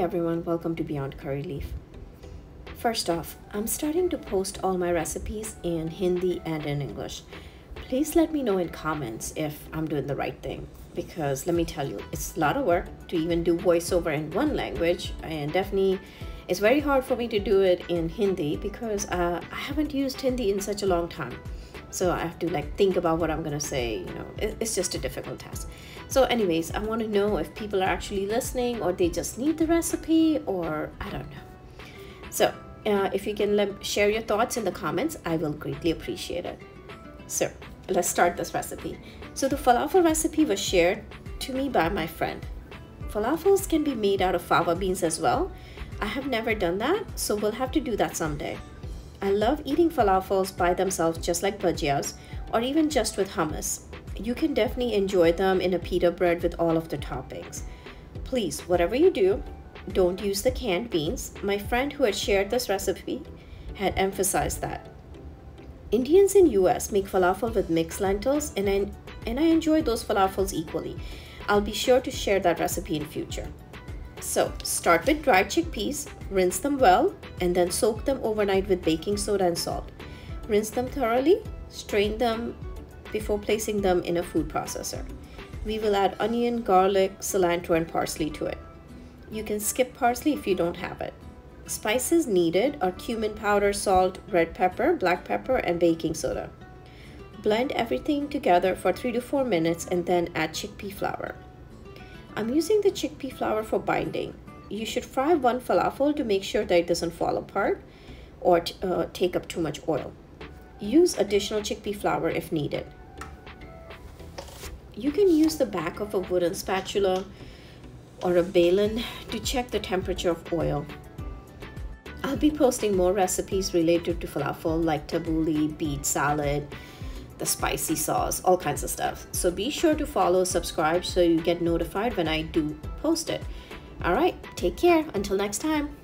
Hey everyone, welcome to Beyond Curry Leaf. First off, I'm starting to post all my recipes in Hindi and in English. Please let me know in comments if I'm doing the right thing, because let me tell you, it's a lot of work to even do voiceover in one language, and definitely it's very hard for me to do it in Hindi because I haven't used Hindi in such a long time. So I have to think about what I'm gonna say, it's just a difficult task. So anyways, I wanna know if people are actually listening or they just need the recipe, or I don't know. So if you can share your thoughts in the comments, I will greatly appreciate it. So let's start this recipe. So the falafel recipe was shared to me by my friend. Falafels can be made out of fava beans as well. I have never done that, so we'll have to do that someday. I love eating falafels by themselves, just like bhajias, or even just with hummus. You can definitely enjoy them in a pita bread with all of the toppings. Please, whatever you do, don't use the canned beans. My friend who had shared this recipe had emphasized that. Indians in US make falafel with mixed lentils, and I enjoy those falafels equally. I'll be sure to share that recipe in future. So start with dried chickpeas, rinse them well, and then soak them overnight with baking soda and salt. Rinse them thoroughly, strain them before placing them in a food processor. We will add onion, garlic, cilantro, and parsley to it. You can skip parsley if you don't have it. Spices needed are cumin powder, salt, red pepper, black pepper, and baking soda. Blend everything together for 3 to 4 minutes and then add chickpea flour. I'm using the chickpea flour for binding. You should fry one falafel to make sure that it doesn't fall apart or take up too much oil. Use additional chickpea flour if needed. You can use the back of a wooden spatula or a balun to check the temperature of oil. I'll be posting more recipes related to falafel, like tabbouleh, beet salad, the spicy sauce, all kinds of stuff. So be sure to follow, subscribe, so you get notified when I do post it. All right, take care. Until next time.